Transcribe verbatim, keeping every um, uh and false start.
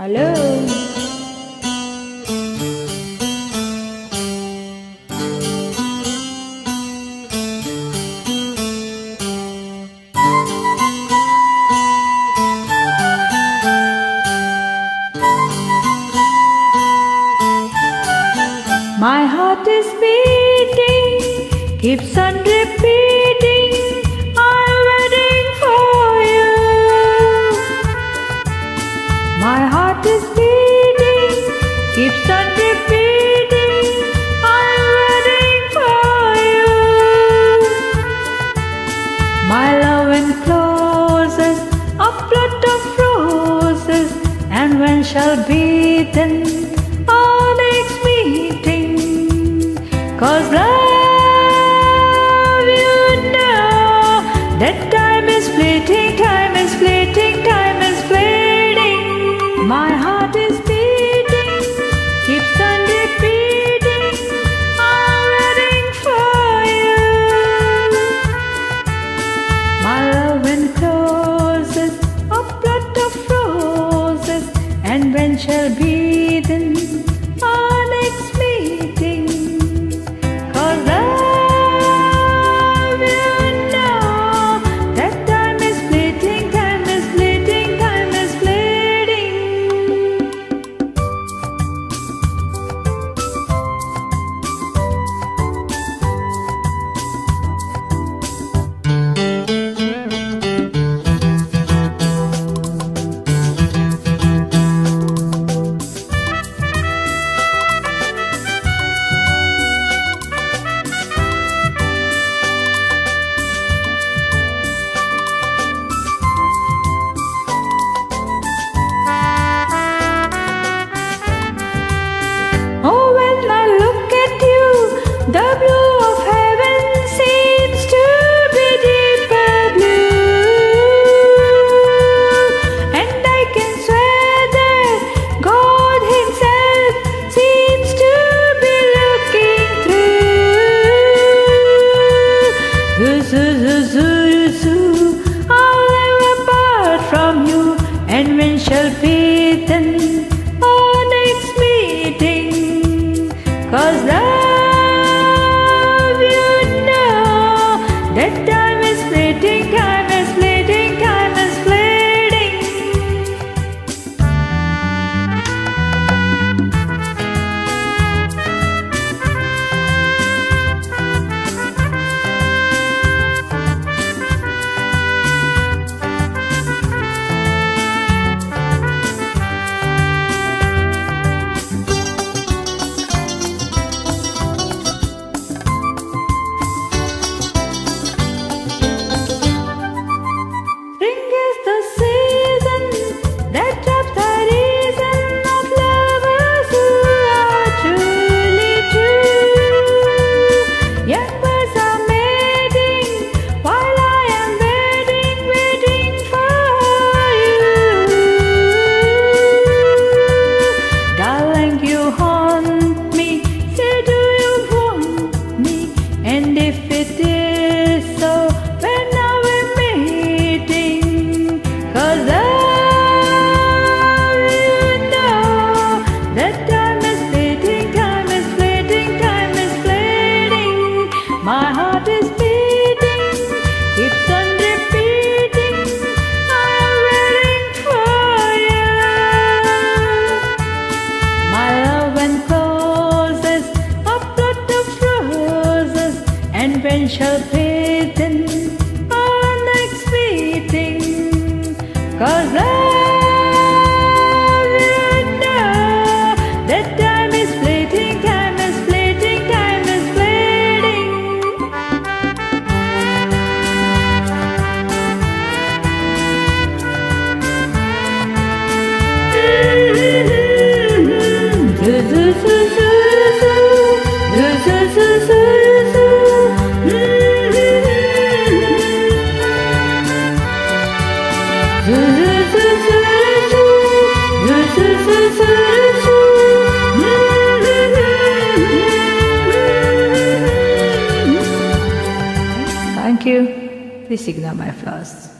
Hello. My heart is beating, keeps on repeating, I'm waiting for you. My heart is beating, keeps on repeating, I'm waiting for you. My love encloses a plot of roses, and when shall be then? Cause love, you know, that time is fleeting, time is fleeting, time is fleeting. My heart is beating, keeps on repeating, I'm waiting for you. My love encloses a plot of roses, and when shall be then our next meeting? The blue of heaven seems to be deeper blue, and I can swear that God Himself seems to be looking through. Zoo, I'll live apart from you, and when shall be then our next meeting? Cause that time is fleeting, time is fleeting, time is when shall be then our next meeting? Cause love, you know, that time is fleeting, time is fleeting, time is fleeting. Thank you. Please ignore my flaws.